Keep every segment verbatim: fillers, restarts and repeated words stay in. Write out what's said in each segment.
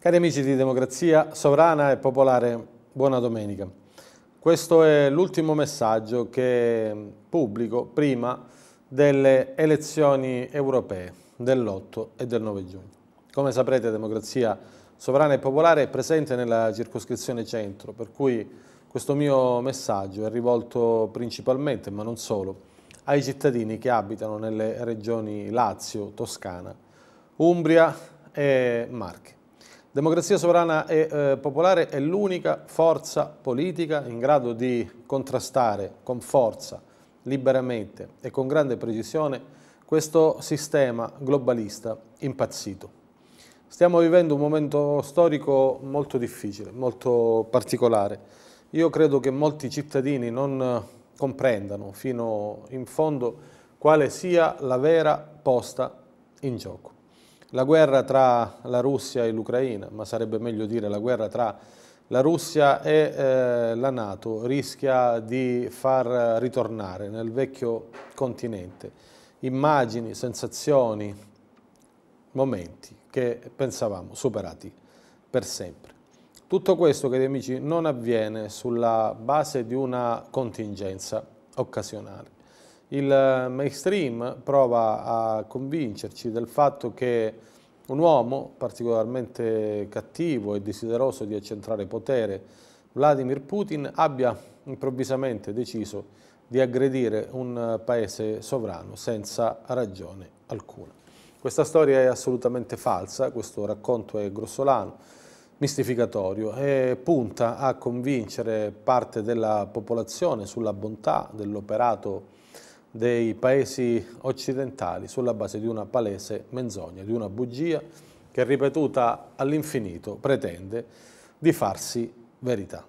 Cari amici di Democrazia Sovrana e Popolare, buona domenica. Questo è l'ultimo messaggio che pubblico prima delle elezioni europee dell'otto e del nove giugno. Come saprete, Democrazia Sovrana e Popolare è presente nella circoscrizione centro, per cui questo mio messaggio è rivolto principalmente, ma non solo, ai cittadini che abitano nelle regioni Lazio, Toscana, Umbria e Marche. Democrazia Sovrana e eh, Popolare è l'unica forza politica in grado di contrastare con forza, liberamente e con grande precisione questo sistema globalista impazzito. Stiamo vivendo un momento storico molto difficile, molto particolare. Io credo che molti cittadini non comprendano fino in fondo quale sia la vera posta in gioco. La guerra tra la Russia e l'Ucraina, ma sarebbe meglio dire la guerra tra la Russia e eh, la NATO, rischia di far ritornare nel vecchio continente immagini, sensazioni, momenti che pensavamo superati per sempre. Tutto questo, cari amici, non avviene sulla base di una contingenza occasionale. Il mainstream prova a convincerci del fatto che un uomo particolarmente cattivo e desideroso di accentrare potere, Vladimir Putin, abbia improvvisamente deciso di aggredire un paese sovrano senza ragione alcuna. Questa storia è assolutamente falsa, questo racconto è grossolano, mistificatorio e punta a convincere parte della popolazione sulla bontà dell'operato dei paesi occidentali sulla base di una palese menzogna, di una bugia che ripetuta all'infinito pretende di farsi verità.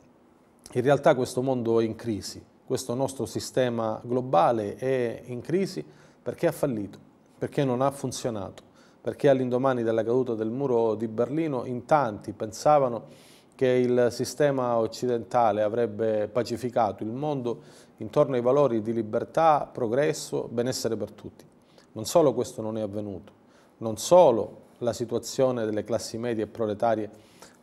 In realtà questo mondo è in crisi, questo nostro sistema globale è in crisi perché ha fallito, perché non ha funzionato, perché all'indomani della caduta del muro di Berlino in tanti pensavano che il sistema occidentale avrebbe pacificato il mondo intorno ai valori di libertà, progresso, benessere per tutti. Non solo questo non è avvenuto, non solo la situazione delle classi medie e proletarie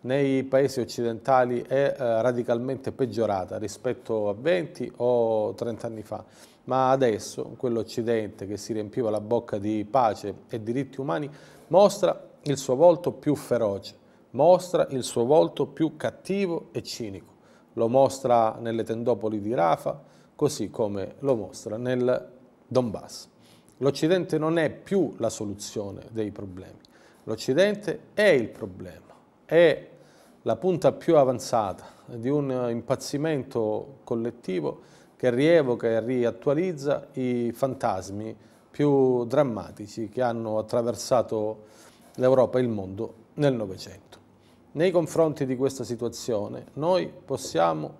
nei paesi occidentali è eh, radicalmente peggiorata rispetto a venti o trenta anni fa, ma adesso quell'Occidente che si riempiva la bocca di pace e diritti umani mostra il suo volto più feroce, mostra il suo volto più cattivo e cinico. Lo mostra nelle tendopoli di Rafa, così come lo mostra nel Donbass. L'Occidente non è più la soluzione dei problemi. L'Occidente è il problema, è la punta più avanzata di un impazzimento collettivo che rievoca e riattualizza i fantasmi più drammatici che hanno attraversato l'Europa e il mondo nel Novecento. Nei confronti di questa situazione noi possiamo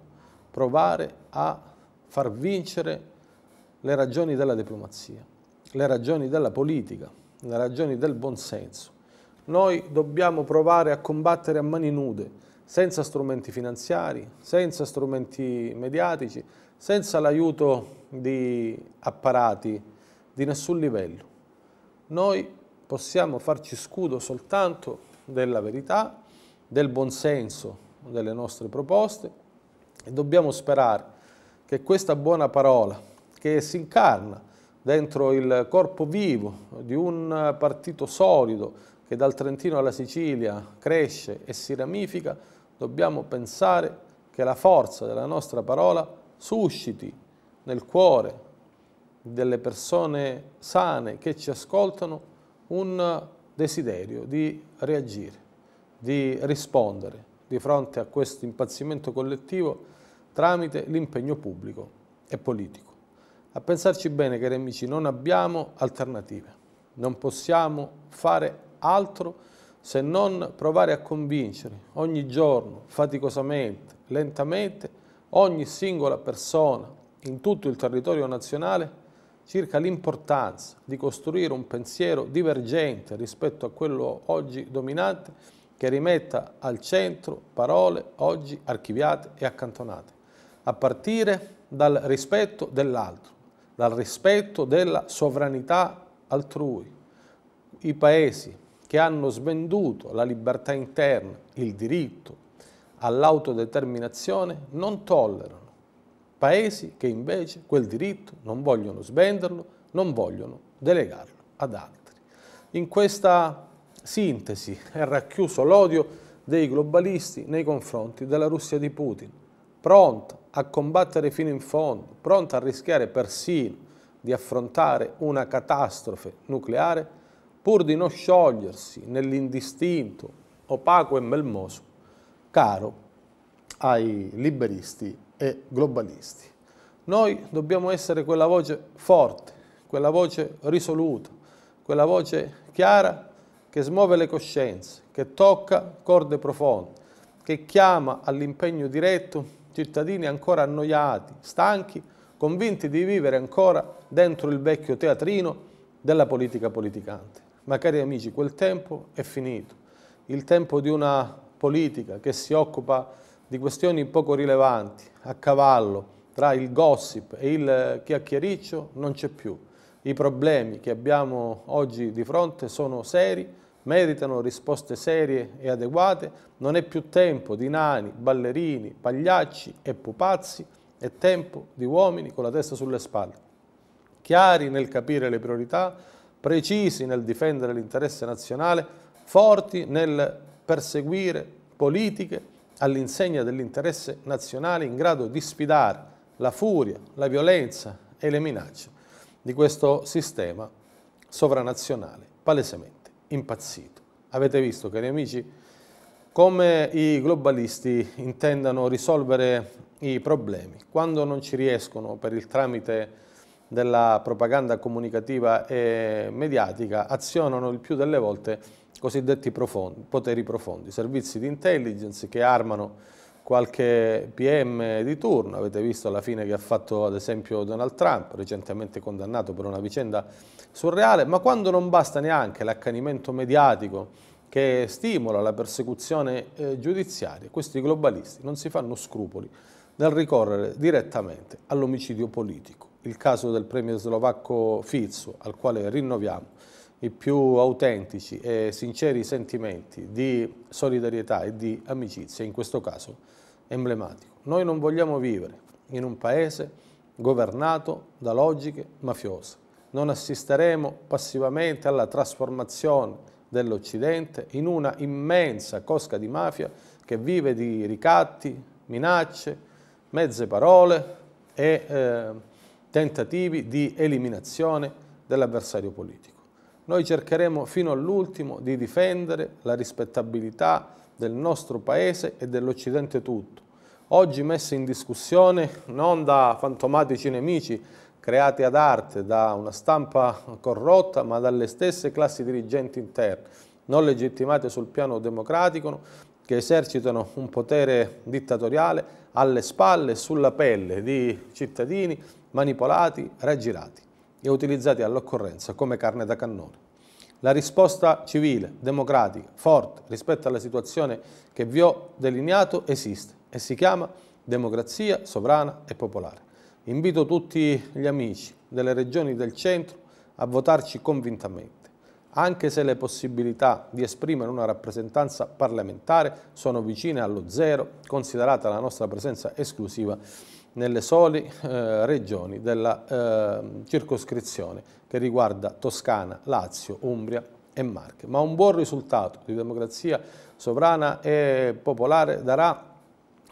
provare a far vincere le ragioni della diplomazia, le ragioni della politica, le ragioni del buonsenso. Noi dobbiamo provare a combattere a mani nude, senza strumenti finanziari, senza strumenti mediatici, senza l'aiuto di apparati di nessun livello. Noi possiamo farci scudo soltanto della verità, del buonsenso delle nostre proposte e dobbiamo sperare che questa buona parola che si incarna dentro il corpo vivo di un partito solido che dal Trentino alla Sicilia cresce e si ramifica, dobbiamo pensare che la forza della nostra parola susciti nel cuore delle persone sane che ci ascoltano un desiderio di reagire, di rispondere di fronte a questo impazzimento collettivo tramite l'impegno pubblico e politico. A pensarci bene, cari amici, non abbiamo alternative, non possiamo fare altro se non provare a convincere ogni giorno, faticosamente, lentamente, ogni singola persona in tutto il territorio nazionale circa l'importanza di costruire un pensiero divergente rispetto a quello oggi dominante che rimetta al centro parole oggi archiviate e accantonate, a partire dal rispetto dell'altro, dal rispetto della sovranità altrui. I paesi che hanno svenduto la libertà interna, il diritto all'autodeterminazione, non tollerano paesi che invece quel diritto non vogliono svenderlo, non vogliono delegarlo ad altri. In questa sintesi è racchiuso l'odio dei globalisti nei confronti della Russia di Putin, pronta a combattere fino in fondo, pronta a rischiare persino di affrontare una catastrofe nucleare pur di non sciogliersi nell'indistinto, opaco e melmoso, caro ai liberisti e globalisti. Noi dobbiamo essere quella voce forte, quella voce risoluta, quella voce chiara che smuove le coscienze, che tocca corde profonde, che chiama all'impegno diretto cittadini ancora annoiati, stanchi, convinti di vivere ancora dentro il vecchio teatrino della politica politicante. Ma cari amici, quel tempo è finito, il tempo di una politica che si occupa di questioni poco rilevanti, a cavallo tra il gossip e il chiacchiericcio, non c'è più. I problemi che abbiamo oggi di fronte sono seri, meritano risposte serie e adeguate, non è più tempo di nani, ballerini, pagliacci e pupazzi, è tempo di uomini con la testa sulle spalle, chiari nel capire le priorità, precisi nel difendere l'interesse nazionale, forti nel perseguire politiche all'insegna dell'interesse nazionale in grado di sfidare la furia, la violenza e le minacce di questo sistema sovranazionale palesemente impazzito. Avete visto, cari amici, come i globalisti intendano risolvere i problemi. Quando non ci riescono per il tramite della propaganda comunicativa e mediatica, azionano il più delle volte cosiddetti profondi, poteri profondi, servizi di intelligence che armano qualche P M di turno. Avete visto alla fine che ha fatto ad esempio Donald Trump, recentemente condannato per una vicenda surreale, ma quando non basta neanche l'accanimento mediatico che stimola la persecuzione eh, giudiziaria, questi globalisti non si fanno scrupoli nel ricorrere direttamente all'omicidio politico. Il caso del premier slovacco Fizzo, al quale rinnoviamo i più autentici e sinceri sentimenti di solidarietà e di amicizia, in questo caso emblematico. Noi non vogliamo vivere in un paese governato da logiche mafiose. Non assisteremo passivamente alla trasformazione dell'Occidente in una immensa cosca di mafia che vive di ricatti, minacce, mezze parole e eh, tentativi di eliminazione dell'avversario politico. Noi cercheremo fino all'ultimo di difendere la rispettabilità del nostro Paese e dell'Occidente tutto, oggi messa in discussione non da fantomatici nemici creati ad arte da una stampa corrotta, ma dalle stesse classi dirigenti interne, non legittimate sul piano democratico, che esercitano un potere dittatoriale alle spalle e sulla pelle di cittadini manipolati, raggirati e utilizzati all'occorrenza come carne da cannone. La risposta civile, democratica, forte rispetto alla situazione che vi ho delineato esiste e si chiama Democrazia Sovrana e Popolare. Invito tutti gli amici delle regioni del centro a votarci convintamente, anche se le possibilità di esprimere una rappresentanza parlamentare sono vicine allo zero, considerata la nostra presenza esclusiva nelle sole eh, regioni della eh, circoscrizione che riguarda Toscana, Lazio, Umbria e Marche. Ma un buon risultato di Democrazia Sovrana e Popolare darà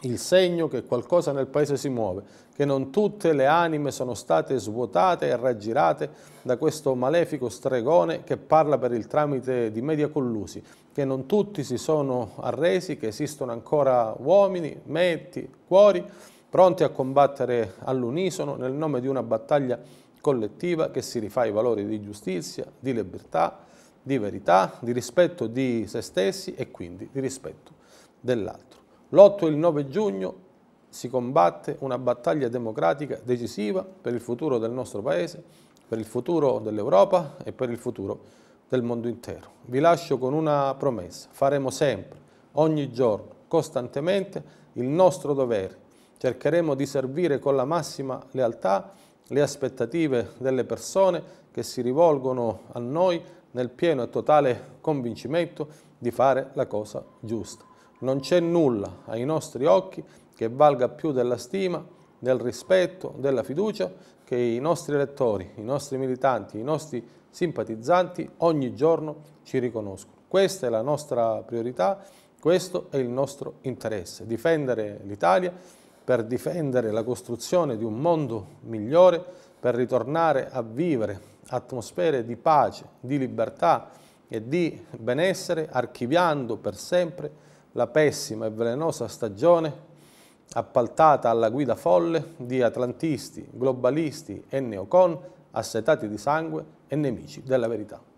il segno che qualcosa nel Paese si muove, che non tutte le anime sono state svuotate e raggirate da questo malefico stregone che parla per il tramite di media collusi, che non tutti si sono arresi, che esistono ancora uomini, menti, cuori, pronti a combattere all'unisono nel nome di una battaglia collettiva che si rifà ai valori di giustizia, di libertà, di verità, di rispetto di se stessi e quindi di rispetto dell'altro. L'otto e il nove giugno si combatte una battaglia democratica decisiva per il futuro del nostro Paese, per il futuro dell'Europa e per il futuro del mondo intero. Vi lascio con una promessa: faremo sempre, ogni giorno, costantemente, il nostro dovere. Cercheremo di servire con la massima lealtà le aspettative delle persone che si rivolgono a noi nel pieno e totale convincimento di fare la cosa giusta. Non c'è nulla ai nostri occhi che valga più della stima, del rispetto, della fiducia che i nostri elettori, i nostri militanti, i nostri simpatizzanti ogni giorno ci riconoscono. Questa è la nostra priorità, questo è il nostro interesse, difendere l'Italia per difendere la costruzione di un mondo migliore, per ritornare a vivere atmosfere di pace, di libertà e di benessere, archiviando per sempre la pessima e velenosa stagione appaltata alla guida folle di atlantisti, globalisti e neocon assetati di sangue e nemici della verità.